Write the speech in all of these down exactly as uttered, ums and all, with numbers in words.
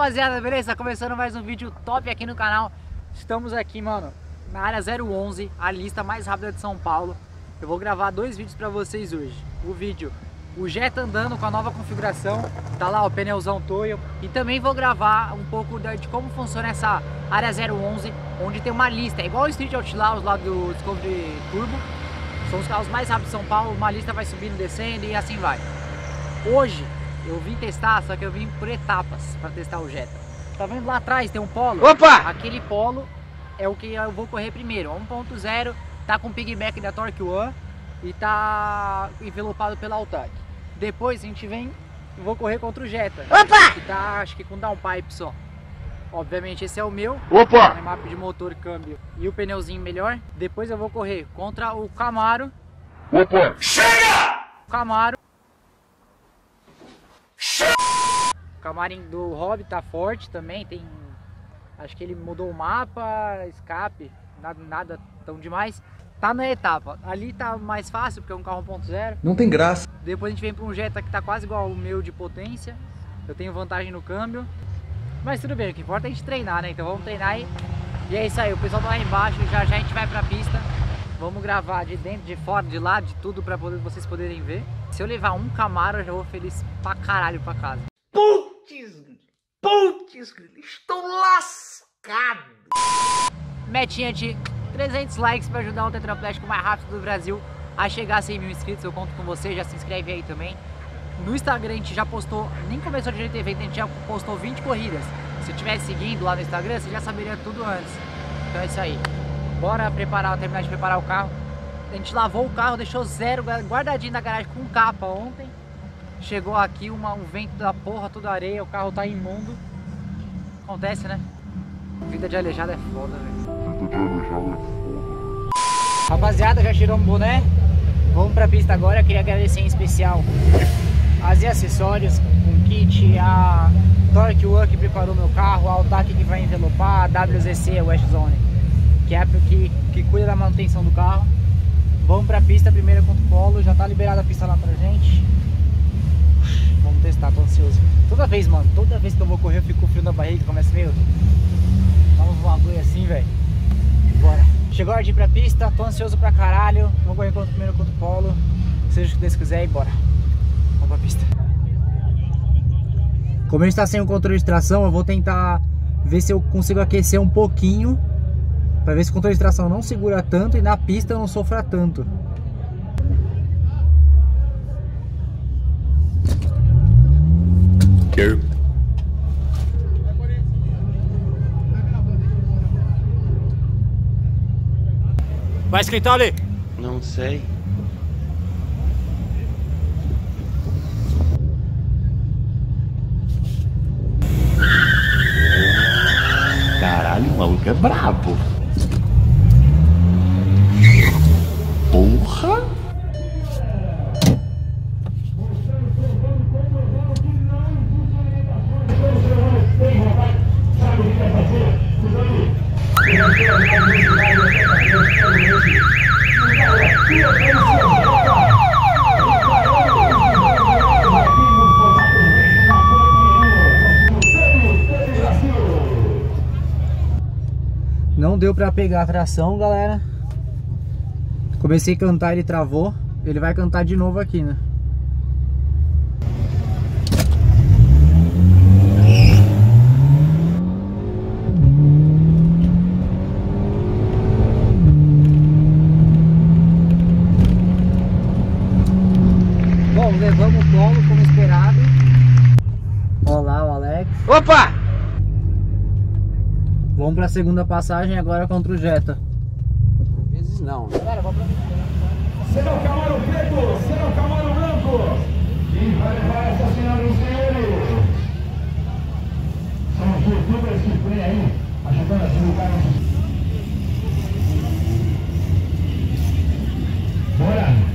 rapaziada, beleza? Começando mais um vídeo top aqui no canal. Estamos aqui, mano, na área zero onze, a lista mais rápida de São Paulo. Eu vou gravar dois vídeos pra vocês hoje. O vídeo, o Jetta andando com a nova configuração, tá lá o pneuzão Toyo. E também vou gravar um pouco de como funciona essa área zero onze, onde tem uma lista, é igual o Street Outlaws lá do Discovery Turbo. São os carros mais rápidos de São Paulo, uma lista vai subindo, descendo e assim vai. Hoje eu vim testar, só que eu vim por etapas para testar o Jetta. Tá vendo lá atrás tem um Polo? Opa! Aquele Polo é o que eu vou correr primeiro. um ponto zero, tá com piggyback da Torque One e tá envelopado pela Alltak. Depois a gente vem e vou correr contra o Jetta. Opa! Que tá, acho que com downpipe só. Obviamente esse é o meu. Opa! É mapa de motor, câmbio e o pneuzinho melhor. Depois eu vou correr contra o Camaro. Opa! Chega! Camaro. O camarim do Hobby tá forte também, tem, acho que ele mudou o mapa, escape, nada, nada tão demais. Tá na etapa, ali tá mais fácil porque é um carro um ponto zero. Não tem graça. Depois a gente vem para um Jetta que tá quase igual ao meu de potência, eu tenho vantagem no câmbio. Mas tudo bem, o que importa é a gente treinar, né? Então vamos treinar aí. E é isso aí, o pessoal tá lá embaixo, já já a gente vai pra pista. Vamos gravar de dentro, de fora, de lado, de tudo pra poder, vocês poderem ver. Se eu levar um Camaro eu já vou feliz pra caralho pra casa. Putz, putz, estou lascado. Metinha de trezentos likes para ajudar o tetraplégico mais rápido do Brasil a chegar a cem mil inscritos. Eu conto com você, já se inscreve aí também. No Instagram a gente já postou, nem começou direito o evento, a gente já postou vinte corridas. Se eu estivesse seguindo lá no Instagram, você já saberia tudo antes. Então é isso aí. Bora preparar, terminar de preparar o carro. A gente lavou o carro, deixou zero, guardadinho na garagem com capa ontem. Chegou aqui uma, um vento da porra, toda areia, o carro tá imundo. Acontece, né? Vida de aleijado é foda, velho. Vida de aleijado é foda. Rapaziada, já tiramos o boné. Vamos pra pista agora. Eu queria agradecer em especial as acessórios, um kit, a Torque Work que preparou meu carro, a Alltak que vai envelopar, a W Z C, a West Zone, que é a que, que cuida da manutenção do carro. Vamos pra pista, primeiro contra o Polo, já tá liberada a pista lá pra gente. Vamos testar, tô ansioso. Toda vez, mano, toda vez que eu vou correr eu fico com frio na barriga, começa meio... Dá uns bagulho assim, velho. Bora. Chegou a hora de ir pra pista, tô ansioso pra caralho. Vou correr contra o primeiro contra o Polo. Seja o que Deus quiser e bora. Vamos pra pista. Como a gente tá sem o controle de tração, eu vou tentar ver se eu consigo aquecer um pouquinho, pra ver se o controle de tração não segura tanto e na pista eu não sofra tanto. Vai esquentar ali? Não sei. Caralho, o maluco é brabo. Porra. Não deu pra pegar a tração, galera. Comecei a cantar, ele travou. Ele vai cantar de novo aqui, né? Levamos o Polo como esperado. Olá, o Alex. Opa! Vamos para a segunda passagem agora contra o Jetta. Às vezes não. Cara, vou pra mim. Será o Camaro preto? Será o Camaro branco? Quem vai levar essa senhora no senhor? São aqui, tudo para esse freio aí, ajudando a divulgar nosso... Bora!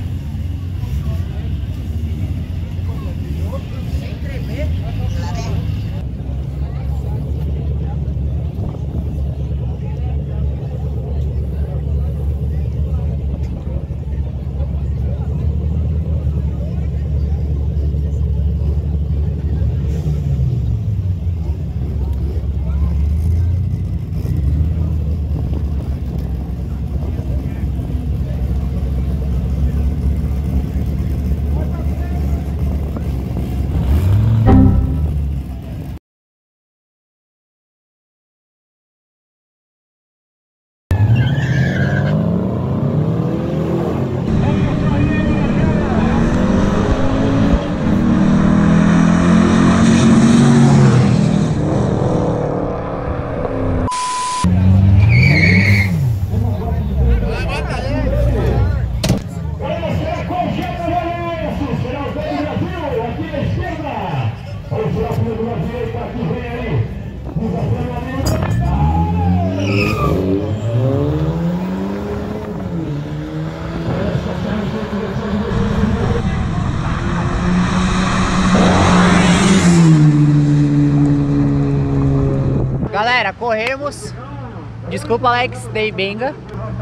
Desculpa, Alex, dei benga.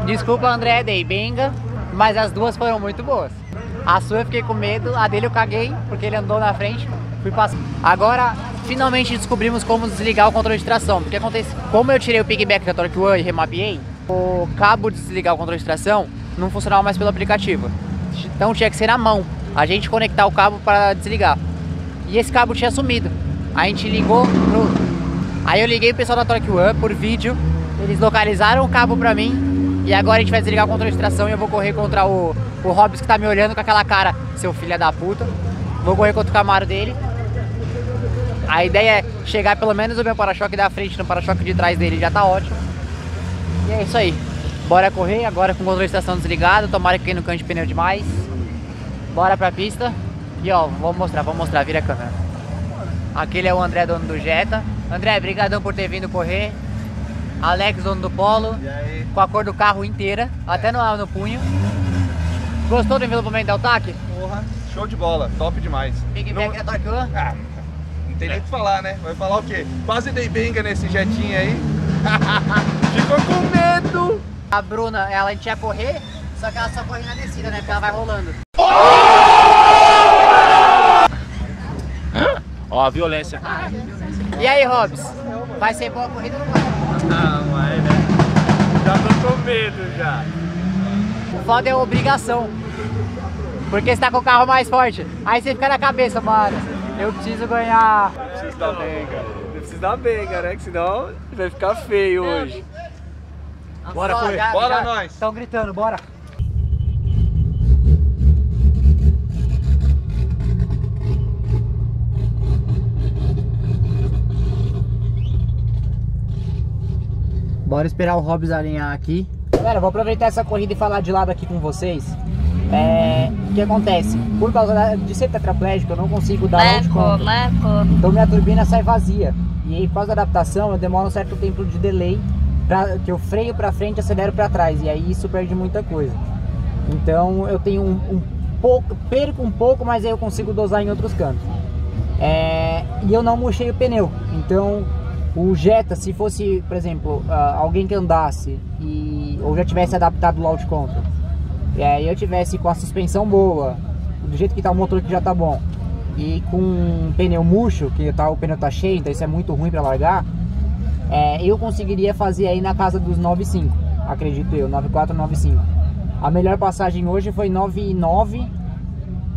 Desculpa, André, dei benga. Mas as duas foram muito boas. A sua eu fiquei com medo, a dele eu caguei, porque ele andou na frente, fui passar. Agora, finalmente descobrimos como desligar o controle de tração. Porque acontece, como eu tirei o piggyback da Torque One e remapeei, o cabo de desligar o controle de tração não funcionava mais pelo aplicativo. Então tinha que ser na mão, a gente conectar o cabo para desligar. E esse cabo tinha sumido. A gente ligou pro... Aí eu liguei o pessoal da Torque One por vídeo, eles localizaram o cabo pra mim. E agora a gente vai desligar o controle de tração e eu vou correr contra o, o Hobbs, que tá me olhando com aquela cara, seu filho da puta. Vou correr contra o Camaro dele. A ideia é chegar pelo menos o meu para-choque da frente no para-choque de trás dele, já tá ótimo. E é isso aí. Bora correr agora com o controle de tração desligado, tomara que não cante pneu demais. Bora pra pista. E ó, vou mostrar, vou mostrar, vira a câmera. Aquele é o André, dono do Jetta. André, brigadão por ter vindo correr. Alex, dono do Polo, com a cor do carro inteira, até no, no punho. Gostou do envelopamento da Alltak? Porra, show de bola, top demais. Piggyback é Torque One? Ah, não tem nem o que falar, né? Vai falar o quê? Quase dei benga nesse jetinho aí. Ficou com medo. A Bruna, ela a gente ia correr, só que ela só corre na descida, né? Porque ela vai rolando. Ó, oh, a violência. Ah, e aí, Hobbs? Vai ser boa a corrida ou não vai? Ah, vai, né? Já tô com medo, já. O foda é obrigação. Porque você tá com o carro mais forte. Aí você fica na cabeça, mano. Eu preciso ganhar. Eu preciso dar benga. Eu preciso dar benga, né? Que senão vai ficar feio hoje. Bora só, correr, já, bora já, nós! Estão gritando, bora! Bora esperar o Hobbs alinhar aqui. Galera, vou aproveitar essa corrida e falar de lado aqui com vocês. É, o que acontece? Por causa de ser tetraplégico, eu não consigo dar leco, onde conta. Leco. Então minha turbina sai vazia. E aí, por causa da adaptação, eu demoro um certo tempo de delay. Pra, que eu freio pra frente e acelero pra trás. E aí isso perde muita coisa. Então eu tenho um, um pouco, perco um pouco, mas aí eu consigo dosar em outros cantos. É, e eu não murchei o pneu. Então o Jetta, se fosse, por exemplo, uh, alguém que andasse e, ou já tivesse adaptado o load control, e aí eu tivesse com a suspensão boa, do jeito que tá o motor, que já tá bom, e com um pneu murcho, que tá, o pneu tá cheio, então isso é muito ruim pra largar. É, eu conseguiria fazer aí na casa dos nove vírgula cinco, acredito eu, nove vírgula quatro, nove vírgula cinco. A melhor passagem hoje foi nove vírgula nove.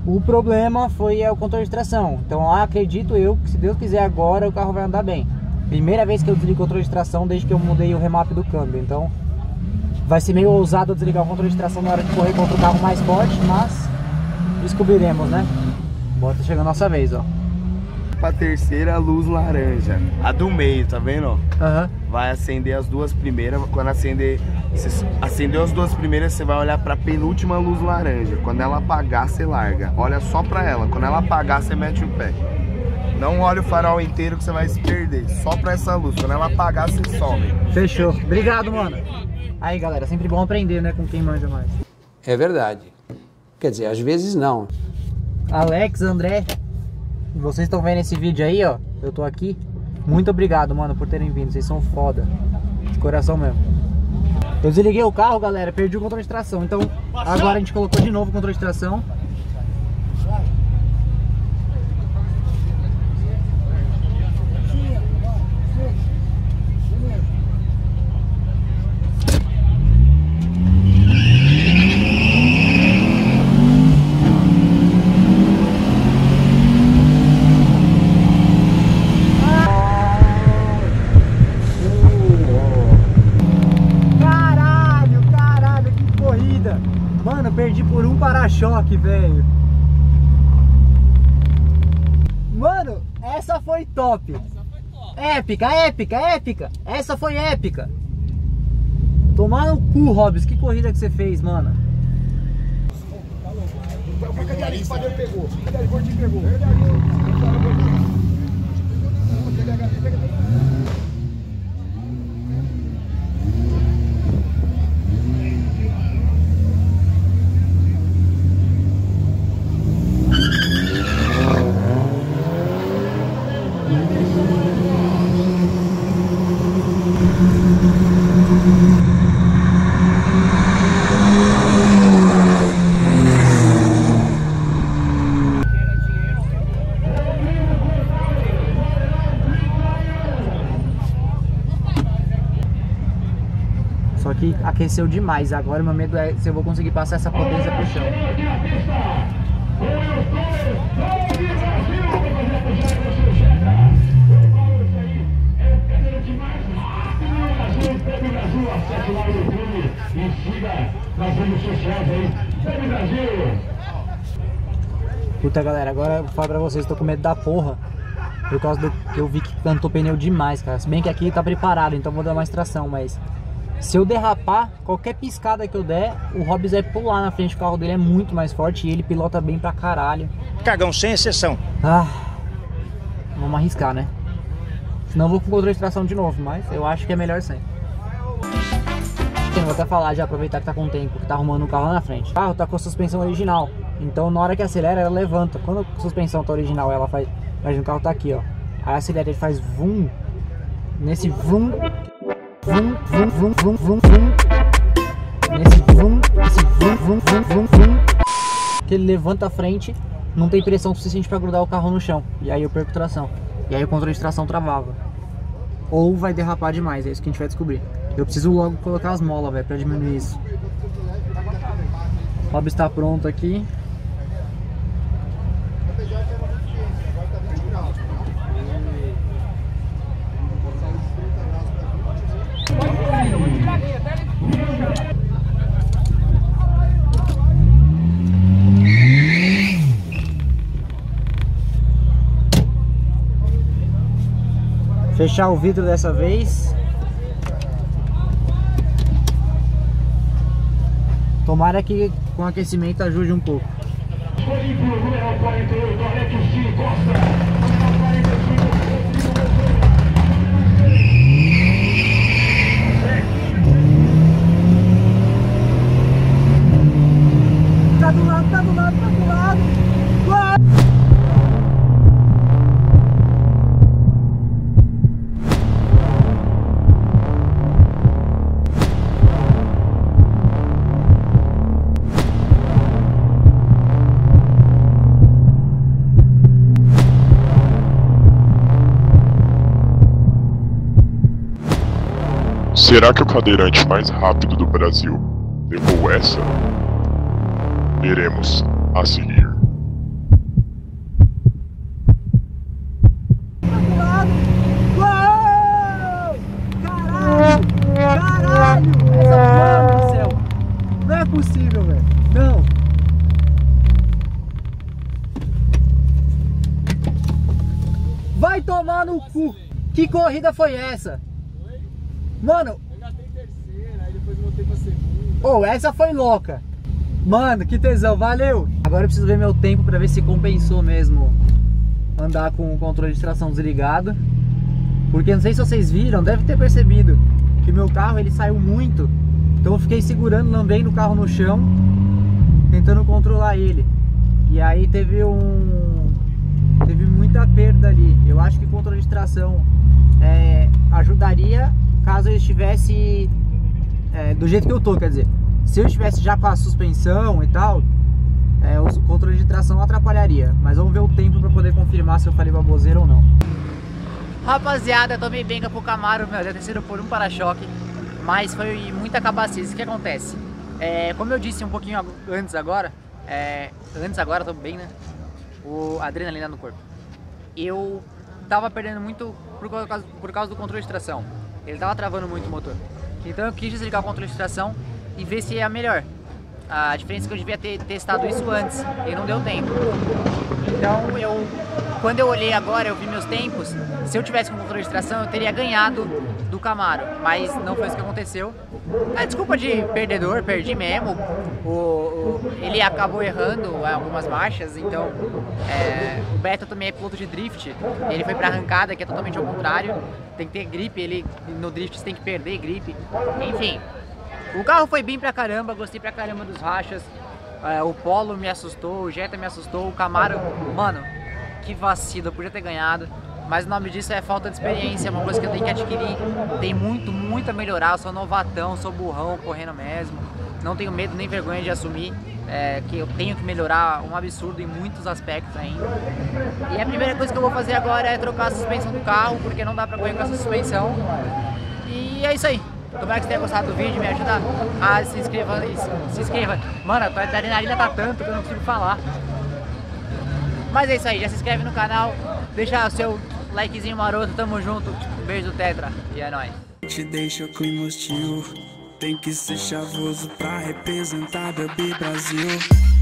O problema foi é, o controle de tração. Então acredito eu que, se Deus quiser, agora o carro vai andar bem. Primeira vez que eu desligo o controle de tração desde que eu mudei o remap do câmbio. Então vai ser meio ousado desligar o controle de tração na hora de correr contra o carro mais forte, mas descobriremos, né? Bora, tá chegando a nossa vez, ó. Pra terceira luz laranja, a do meio, tá vendo? Uhum. Vai acender as duas primeiras. Quando acender, você acendeu as duas primeiras, você vai olhar pra penúltima luz laranja. Quando ela apagar, você larga. Olha só pra ela, quando ela apagar, você mete o pé. Não olha o farol inteiro que você vai se perder. Só pra essa luz, quando ela apagar, você some. Fechou, obrigado, mano. Aí, galera, sempre bom aprender, né, com quem manja mais. É verdade, quer dizer, às vezes não. Alex, André, vocês estão vendo esse vídeo aí, ó, eu tô aqui. Muito obrigado, mano, por terem vindo, vocês são foda, de coração mesmo. Eu desliguei o carro, galera, perdi o controle de tração, então agora a gente colocou de novo o controle de tração. Perdi por um para-choque, velho. Mano, essa foi top. Essa foi top. Épica, épica, épica. Essa foi épica. Tomar no cu, Hobbs. Que corrida que você fez, mano. Thank you. aqueceu demais. Agora meu medo é se eu vou conseguir passar essa potência pro chão. Puta galera, agora eu vou falar pra vocês, tô com medo da porra. Por causa do que eu vi que cantou pneu demais, cara. Se bem que aqui tá preparado, então vou dar mais tração. Mas se eu derrapar, qualquer piscada que eu der, o Hobbs vai pular na frente. O carro dele é muito mais forte e ele pilota bem pra caralho. Cagão, sem exceção. Ah, vamos arriscar, né? Senão eu vou com controle de tração de novo, mas eu acho que é melhor sem. Vou até falar, já aproveitar que tá com tempo, que tá arrumando o carro lá na frente. O carro tá com a suspensão original, então na hora que acelera ela levanta. Quando a suspensão tá original, ela faz... Imagina, o carro tá aqui, ó. Aí acelera, ele faz vum. Nesse vum, vum, vum, vum, vum, vum, vum. Nesse vum, esse vum, vum, vum, vum, vum. Que ele levanta a frente, não tem pressão suficiente pra grudar o carro no chão. E aí eu perco tração. E aí o controle de tração travava. Ou vai derrapar demais, é isso que a gente vai descobrir. Eu preciso logo colocar as molas, velho, pra diminuir isso. O Bob está pronto aqui. Fechar o vidro dessa vez. Tomara que com aquecimento ajude um pouco. Tá do lado, tá do lado, tá do lado. Uau! Será que o cadeirante mais rápido do Brasil levou essa? Veremos a seguir. Caralho! Caralho! Essa porra do céu! Não é possível, velho! Não! Vai tomar no cu! Que corrida foi essa? Mano, eu já tenho terceira, aí depois voltei pra segunda. Oh, essa foi louca. Mano, que tesão, valeu. Agora eu preciso ver meu tempo pra ver se compensou mesmo andar com o controle de tração desligado. Porque não sei se vocês viram, deve ter percebido que meu carro ele saiu muito. Então eu fiquei segurando, lambendo o carro no chão, tentando controlar ele. E aí teve um... Teve muita perda ali. Eu acho que o controle de tração é, ajudaria... Caso eu estivesse é, do jeito que eu tô, quer dizer, se eu estivesse já com a suspensão e tal, é, o controle de tração atrapalharia. Mas vamos ver o tempo pra poder confirmar se eu falei baboseira ou não. Rapaziada, tomei benga pro Camaro, meu, já terceiro por um para-choque, mas foi muita cabacice. O que acontece? É, como eu disse um pouquinho antes agora, é, antes agora, tô bem, né? O adrenalina no corpo. Eu tava perdendo muito por causa, por causa do controle de tração. Ele tava travando muito o motor. Então eu quis desligar o controle de tração e ver se é melhor. A diferença é que eu devia ter testado isso antes e não deu tempo. Então eu, quando eu olhei agora, eu vi meus tempos. Se eu tivesse com o controle de tração, eu teria ganhado do Camaro. Mas não foi isso que aconteceu. A desculpa de perdedor, perdi mesmo. O, o, ele acabou errando algumas marchas. Então é, o Beto também é piloto de drift. Ele foi pra arrancada, que é totalmente ao contrário. Tem que ter gripe, ele, no drift você tem que perder gripe. Enfim, o carro foi bem pra caramba, gostei pra caramba dos rachas. É, o Polo me assustou, o Jetta me assustou, o Camaro, mano, que vacilo, eu podia ter ganhado. Mas o nome disso é falta de experiência, é uma coisa que eu tenho que adquirir. Tem muito, muito a melhorar, eu sou novatão, sou burrão, correndo mesmo. Não tenho medo nem vergonha de assumir é, que eu tenho que melhorar um absurdo em muitos aspectos ainda. E a primeira coisa que eu vou fazer agora é trocar a suspensão do carro, porque não dá pra correr com essa suspensão. E é isso aí. Tomara que você tenha gostado do vídeo, me ajuda a se inscrever. Se inscreva. Mano, a adrenalina tá tanto que eu não consigo falar. Mas é isso aí, já se inscreve no canal, deixa o seu likezinho maroto, tamo junto. Beijo do Tetra e é nóis. Te deixa com emotivo, tem que ser chavoso pra representar D U B Brasil.